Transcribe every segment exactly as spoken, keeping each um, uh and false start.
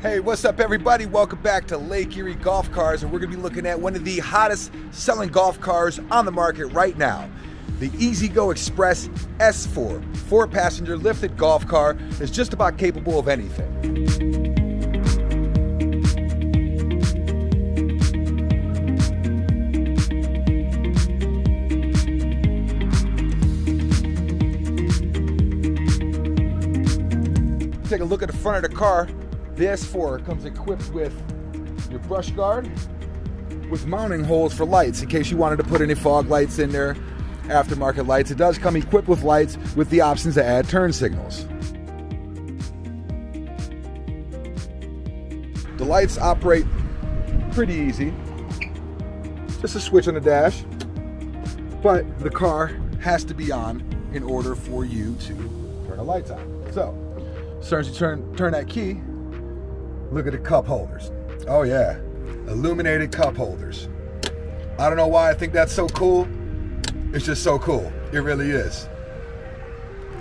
Hey, what's up everybody? Welcome back to Lake Erie Golf Cars, and we're going to be looking at one of the hottest selling golf cars on the market right now. The E Z-GO Express S four, four-passenger lifted golf car is just about capable of anything. Take a look at the front of the car. The S four comes equipped with your brush guard with mounting holes for lights in case you wanted to put any fog lights in there, aftermarket lights. It does come equipped with lights with the options to add turn signals. The lights operate pretty easy. Just a switch on the dash, but the car has to be on in order for you to turn the lights on. So, as soon as you turn, turn that key, look at the cup holders. Oh yeah, illuminated cup holders. I don't know why I think that's so cool. It's just so cool, it really is.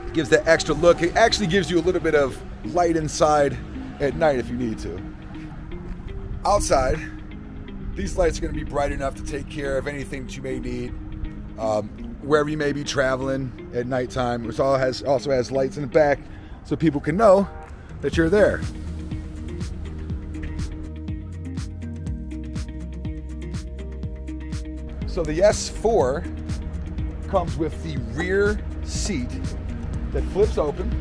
It gives that extra look. It actually gives you a little bit of light inside at night if you need to. Outside, these lights are gonna be bright enough to take care of anything that you may need, um, wherever you may be traveling at nighttime, which all has, also has lights in the back, so people can know that you're there. So the S four comes with the rear seat that flips open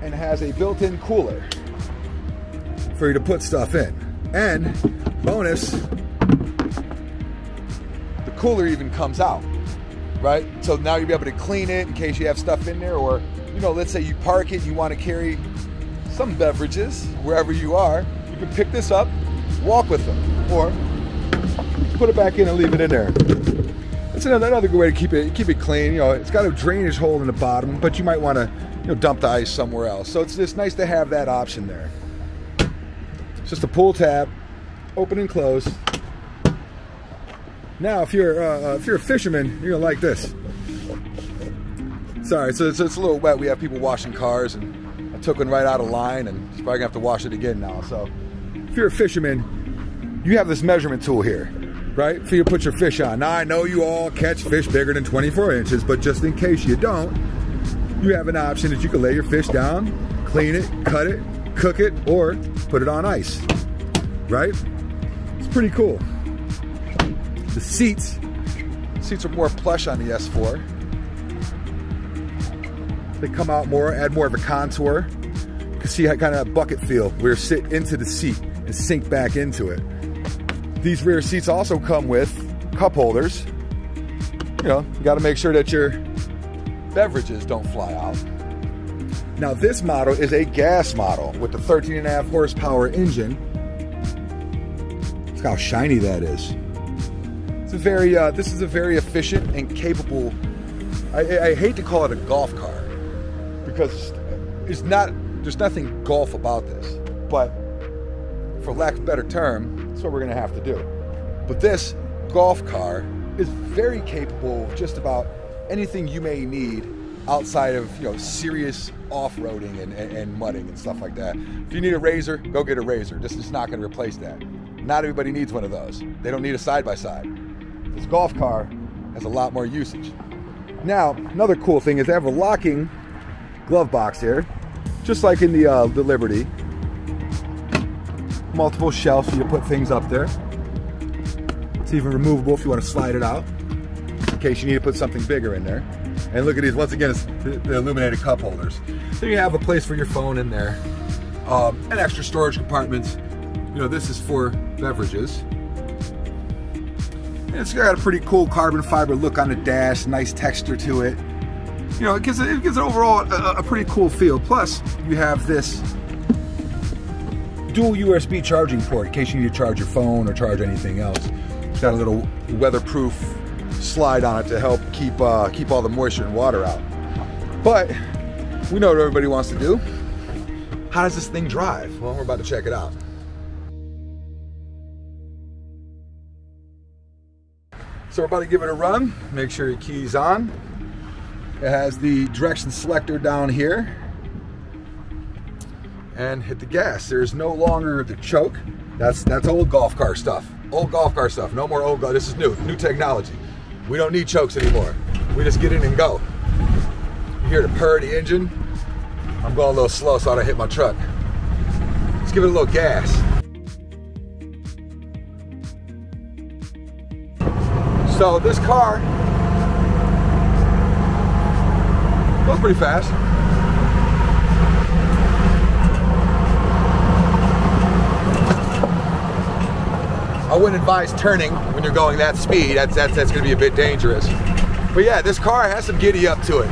and has a built-in cooler for you to put stuff in. And bonus, the cooler even comes out. Right? So now you'll be able to clean it in case you have stuff in there, or, you know, let's say you park it and you want to carry some beverages wherever you are, you can pick this up, walk with them, or put it back in and leave it in there. That's another, another good way to keep it keep it clean. You know, it's got a drainage hole in the bottom, but you might want to, you know, dump the ice somewhere else. So it's just nice to have that option there. It's just a pull tab, open and close. Now, if you're uh, if you're a fisherman, you're gonna like this. Sorry, so it's, it's a little wet. We have people washing cars, and I took one right out of line, and she's probably gonna have to wash it again now. So, if you're a fisherman, you have this measurement tool here, right? For you to put your fish on. Now, I know you all catch fish bigger than twenty-four inches, but just in case you don't, you have an option that you can lay your fish down, clean it, cut it, cook it, or put it on ice, right? It's pretty cool. The seats, seats are more plush on the S four. They come out more, add more of a contour. You can see how kind of a bucket feel where you sit into the seat and sink back into it. These rear seats also come with cup holders. You know, you gotta make sure that your beverages don't fly out. Now this model is a gas model with the thirteen and a half horsepower engine. Look how shiny that is. Very, uh, this is a very efficient and capable, I, I hate to call it a golf car because it's not, there's nothing golf about this, but for lack of a better term, that's what we're gonna have to do. But this golf car is very capable of just about anything you may need outside of, you know, serious off-roading and, and, and mudding and stuff like that. If you need a razor, go get a razor. This is not gonna replace that. Not everybody needs one of those. They don't need a side-by-side. This golf car has a lot more usage. Now, another cool thing is they have a locking glove box here, just like in the, uh, the Liberty. Multiple shelves for you to put things up there. It's even removable if you want to slide it out, in case you need to put something bigger in there. And look at these, once again, it's the, the illuminated cup holders. Then you have a place for your phone in there, um, and extra storage compartments. You know, this is for beverages. It's got a pretty cool carbon fiber look on the dash, nice texture to it. You know, it gives it, it gives it overall a, a pretty cool feel. Plus, you have this dual U S B charging port in case you need to charge your phone or charge anything else. It's got a little weatherproof slide on it to help keep uh, keep all the moisture and water out. But we know what everybody wants to do. How does this thing drive? Well, we're about to check it out. So we're about to give it a run. Make sure your key's on. It has the direction selector down here. And hit the gas. There's no longer the choke. That's that's old golf car stuff. Old golf car stuff. No more old golf. This is new. New technology. We don't need chokes anymore. We just get in and go. You hear the purr of the engine. I'm going a little slow so I don't hit my truck. Let's give it a little gas. So this car goes pretty fast. I wouldn't advise turning when you're going that speed. That's, that's, that's gonna be a bit dangerous. But yeah, this car has some giddy up to it.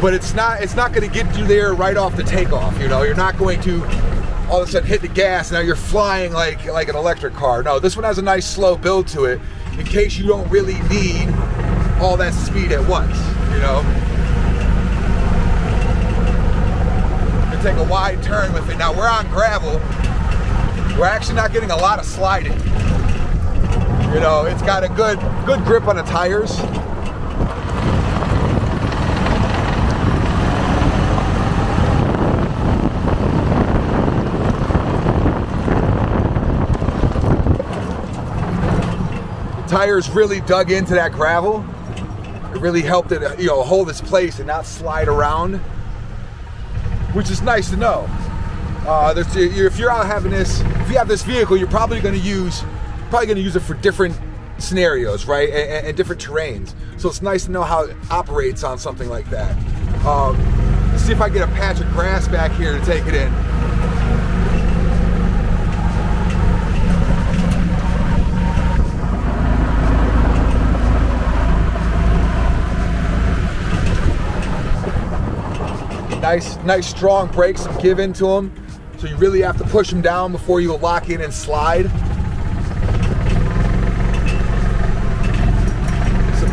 But it's not, it's not gonna get you there right off the takeoff, you know? You're not going to all of a sudden hit the gas, now you're flying like, like an electric car. No, this one has a nice slow build to it in case you don't really need all that speed at once, you know? You take a wide turn with it. Now we're on gravel. We're actually not getting a lot of sliding. You know, it's got a good, good grip on the tires. The tires really dug into that gravel. It really helped it, you know, hold its place and not slide around, which is nice to know. Uh, there's, if you're out having this, if you have this vehicle, you're probably going to use. Probably going to use it for different scenarios, right, and, and different terrains. So it's nice to know how it operates on something like that. Um, let's see if I get a patch of grass back here to take it in. Nice, nice strong brakes and give into them. So you really have to push them down before you lock in and slide.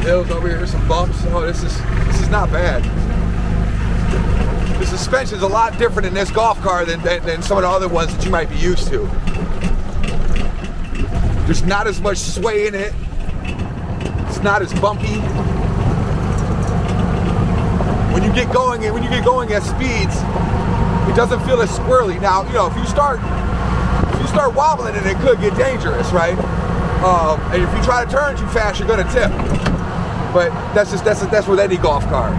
Hills over here, there's some bumps. Oh, this is this is not bad. The suspension is a lot different in this golf car than, than, than some of the other ones that you might be used to. There's not as much sway in it. It's not as bumpy. When you get going, when you get going at speeds, it doesn't feel as squirrely. Now, you know, if you start if you start wobbling it, it could get dangerous, right? Um, and if you try to turn too fast, you're gonna tip. But that's just, that's that's with any golf car.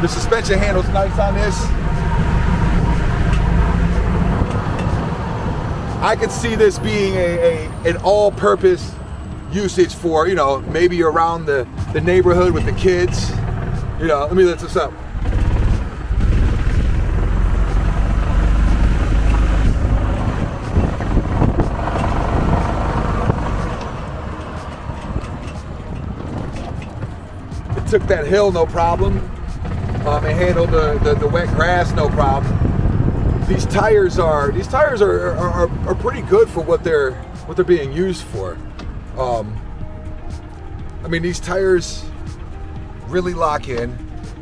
The suspension handles nice on this. I could see this being a, a an all-purpose usage for, you know, maybe around the, the neighborhood with the kids. You know, let me lift this up. Took that hill no problem. Um, it handled the, the, the wet grass no problem. These tires are these tires are are, are pretty good for what they're what they're being used for. Um, I mean, these tires really lock in.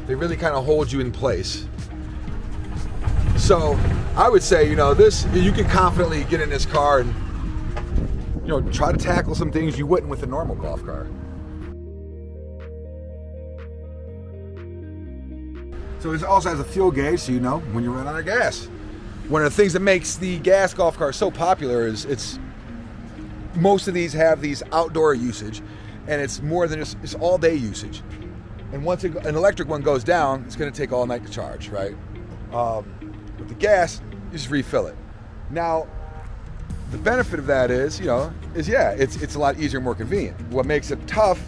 They really kind of hold you in place. So I would say, you know, this you can confidently get in this car and, you know, try to tackle some things you wouldn't with a normal golf car. So it also has a fuel gauge, so you know when you run out of gas. One of the things that makes the gas golf car so popular is it's most of these have these outdoor usage, and it's more than just it's all day usage. And once it, an electric one goes down, it's going to take all night to charge, right? Um, with the gas, you just refill it. Now, the benefit of that is, you know, is yeah, it's it's a lot easier and more convenient. What makes it tough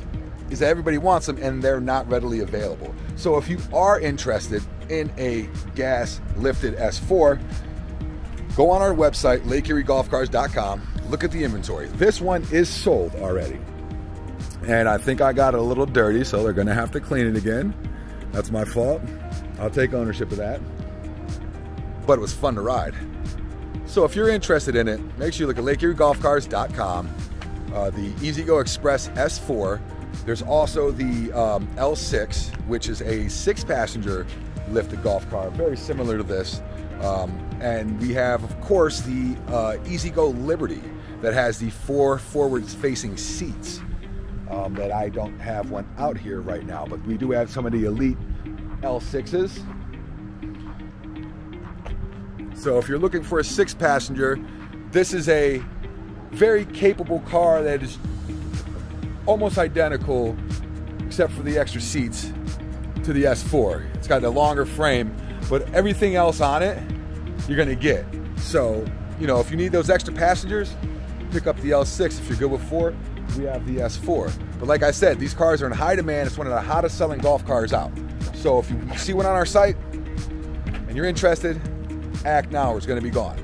is that everybody wants them and they're not readily available. So if you are interested in a gas lifted S four, go on our website, lake erie golf cars dot com, look at the inventory. This one is sold already. And I think I got it a little dirty, so they're gonna have to clean it again. That's my fault. I'll take ownership of that. But it was fun to ride. So if you're interested in it, make sure you look at lake erie golf cars dot com. Uh, the E Z G O Express S four. There's also the um, L six, which is a six passenger lifted golf car, very similar to this. Um, and we have, of course, the uh, E Z G O Liberty that has the four forward-facing seats. um, that I don't have one out here right now, but we do have some of the elite L sixes. So if you're looking for a six passenger, this is a very capable car that is almost identical, except for the extra seats, to the S four. It's got a longer frame, but everything else on it, you're gonna get. So, you know, if you need those extra passengers, pick up the L six. If you're good with four, we have the S four. But like I said, these cars are in high demand. It's one of the hottest selling golf cars out. So if you see one on our site and you're interested, act now or it's gonna be gone.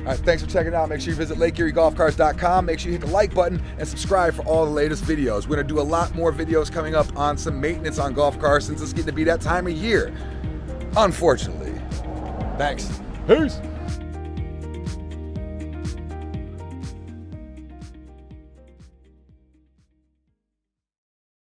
All right, thanks for checking it out. Make sure you visit lake erie golf cars dot com. Make sure you hit the like button and subscribe for all the latest videos. We're gonna do a lot more videos coming up on some maintenance on golf cars since it's getting to be that time of year, unfortunately. Thanks. Peace.